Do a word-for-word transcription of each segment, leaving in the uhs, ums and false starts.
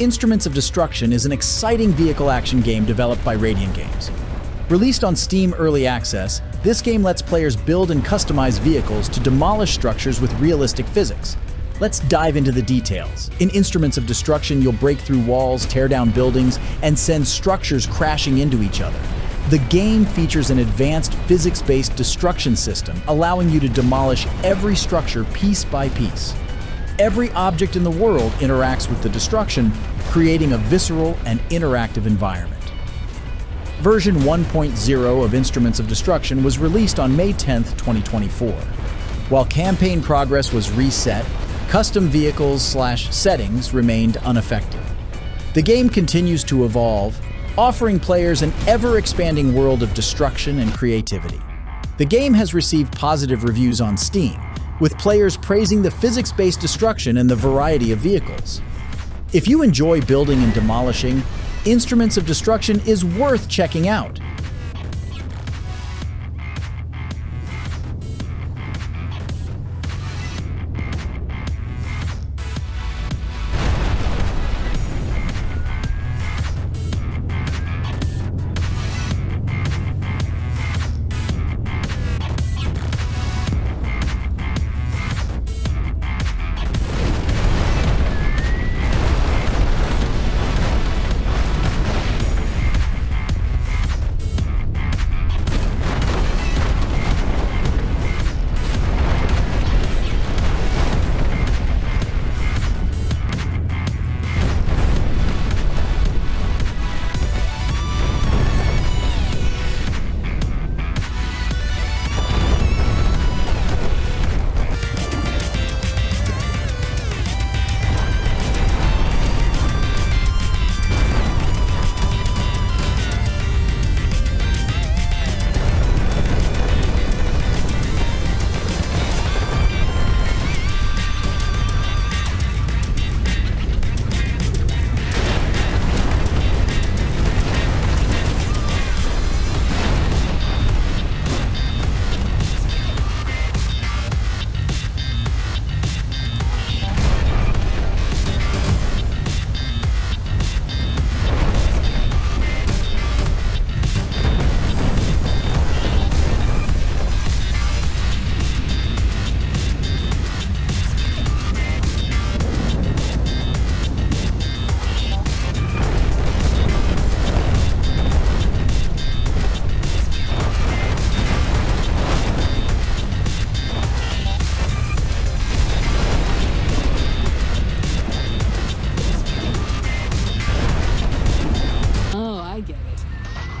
Instruments of Destruction is an exciting vehicle action game developed by Radiangames. Released on Steam Early Access, this game lets players build and customize vehicles to demolish structures with realistic physics. Let's dive into the details. In Instruments of Destruction, you'll break through walls, tear down buildings, and send structures crashing into each other. The game features an advanced physics-based destruction system, allowing you to demolish every structure piece by piece. Every object in the world interacts with the destruction, creating a visceral and interactive environment. Version one point oh of Instruments of Destruction was released on May tenth, twenty twenty-four. While campaign progress was reset, custom vehicles slash settings remained unaffected. The game continues to evolve, offering players an ever-expanding world of destruction and creativity. The game has received positive reviews on Steam, with players praising the physics-based destruction and the variety of vehicles. If you enjoy building and demolishing, Instruments of Destruction is worth checking out.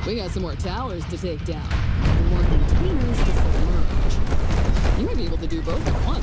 We got some more towers to take down, and more containers to submerge. You might be able to do both at once.